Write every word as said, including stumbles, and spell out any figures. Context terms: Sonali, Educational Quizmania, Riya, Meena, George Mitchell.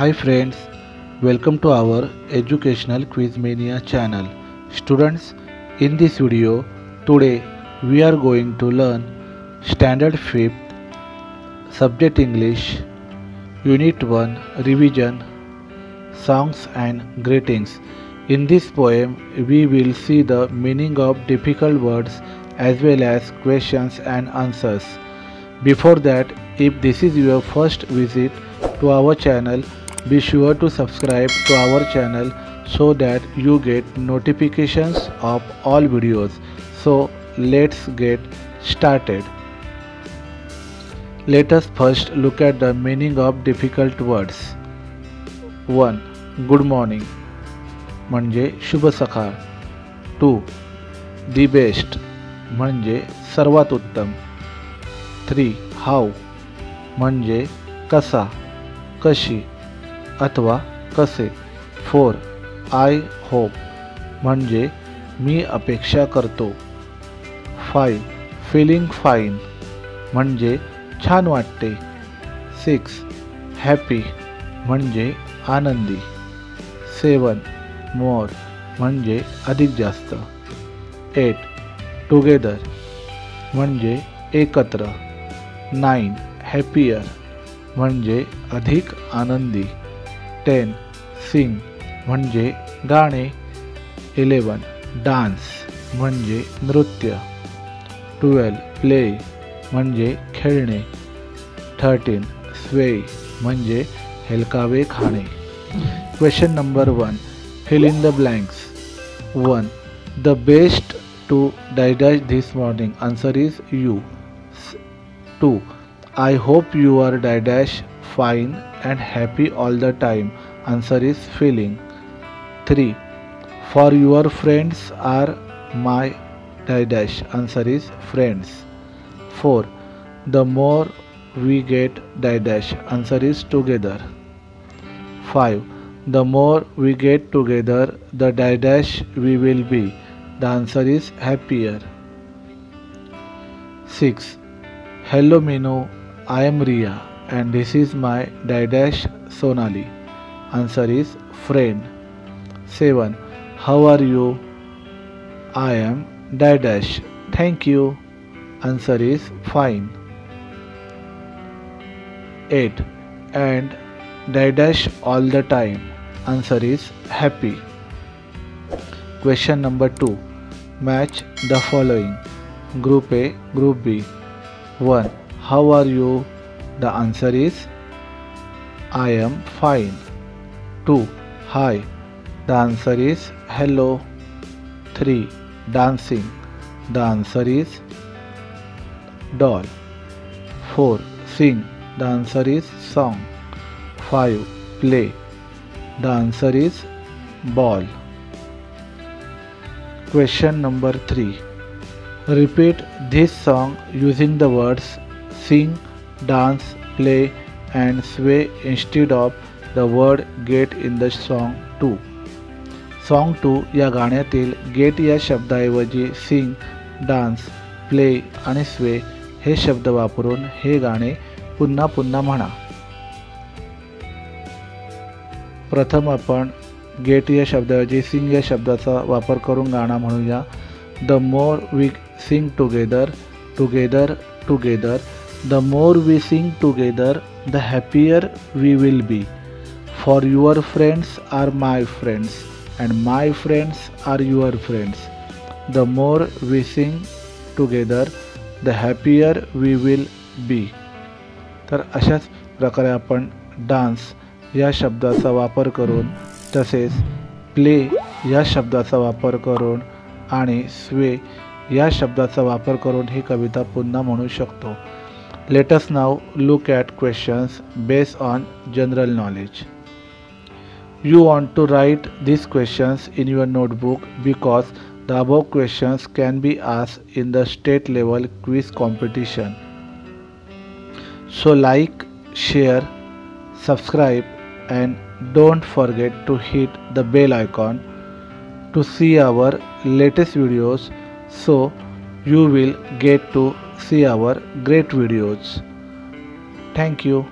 Hi friends, welcome to our Educational Quizmania channel. Students, in this video, today we are going to learn Standard fifth, Subject English, Unit one, Revision, Songs and Greetings. In this poem, we will see the meaning of difficult words as well as questions and answers. Before that, if this is your first visit to our channel, be sure to subscribe to our channel so that you get notifications of all videos. So let's get started. Let us first look at the meaning of difficult words. one. Good morning म्हणजे शुभ सकाळ. To. The best म्हणजे सर्वात उत्तम. Three. How म्हणजे कसा, कशी अथवा कसे. फोर. आय होप म्हणजे मी अपेक्षा करतो. फाइव. फीलिंग फाइन म्हणजे छान वाटते. सिक्स. हॅपी म्हणजे आनंदी. सेवन. मोर म्हणजे अधिक जास्त. एट. टुगेदर म्हणजे एकत्र. नाइन. हॅपियर म्हणजे अधिक आनंदी. टेन. सिंग म्हणजे गाणे. इलेवन. डान्स म्हणजे नृत्य. ट्वेल्व. प्ले म्हणजे खेळणे. थर्टीन. स्वे म्हणजे हेलकावे खाणे. Question number one. Fill in the blanks. one. The best to discharge this morning. Answer is you. two. I hope you are discharged fine and happy all the time. Answer is feeling. three. For your friends are my discharge. Answer is friends. four. The more we get discharge. Answer is together. five. The more we get together, the dash we will be. The answer is happier. six. Hello Meena, I am Riya and this is my dash Sonali. Answer is friend. seven. How are you? I am dash. Thank you. Answer is fine. eight. And dash all the time. Answer is happy. Question number two. Match the following. Group A, Group B. one. How are you? The answer is I am fine. two. Hi. The answer is hello. three. Dancing. The answer is doll. four. Sing. The answer is song. five. Play. The answer is ball. Question number three. Repeat this song using the words sing, dance, play and sway instead of the word get in the song two. Song two या गाण्यातील get या शब्दाऐवजी sing, dance, play आणि sway हे शब्द वापरून हे गाणे पुन्हा पुन्हा म्हणा. प्रथम आपण गेट या शब्दाऐवजी सिंग या शब्दाचा वापर करून गाणं म्हणूया. The more we sing together, together, together. The more we sing together, the happier we will be. For your friends are my friends and my friends are your friends. The more we sing together, the happier we will be. तर अशाच प्रकारे आपण dance या शब्दाचा वापर करून तसेच play या शब्दाचा वापर करून आणि स्वे या शब्दाचा वापर करून ही कविता पुन्हा म्हणू शकतो. Let us now look at questions based on general knowledge. You want to write this questions in your notebook because the above questions can be asked in the state level quiz competition. So like, share, subscribe and don't forget to hit the bell icon to see our latest videos so you will get to see our great videos. Thank you.